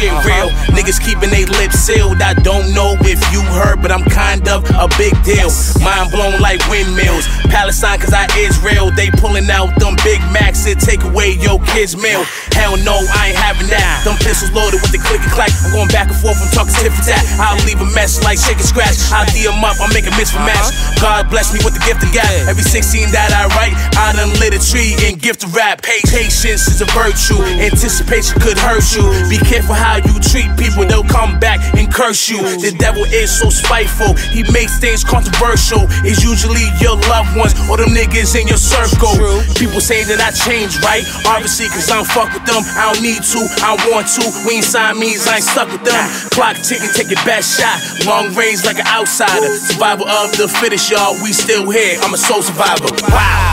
shit real. Niggas keeping they lips sealed. I don't know if you heard, but I'm kind of a big deal. Mind blown like windmills. Palestine, cause I Israel. They pulling out them Big Macs and take away your kid's meal. Hell no, I ain't having that. Them pistols loaded with the click and clack. I'm going back and forth, I'm talking tit for tat. I'll leave a mess like shake and scratch. I'll DM up, I'll make a mix for match. God bless me with the gift of gab. Every 16 that I write, I done lit a tree and gift of rap. Patience is a virtue. Anticipation could hurt you. Be careful how you treat people, they'll come back and curse you. The devil is so spiteful, he makes things controversial. It's usually your loved ones or them niggas in your circle. People say that I changed, right? Obviously, cause I don't fuck with them. I don't need to, I don't want to. We ain't signed means I ain't stuck with them. Clock ticking, take your best shot. Long range like an outsider. Survival of the fittest, y'all. We still here, I'm a soul survivor. Wow.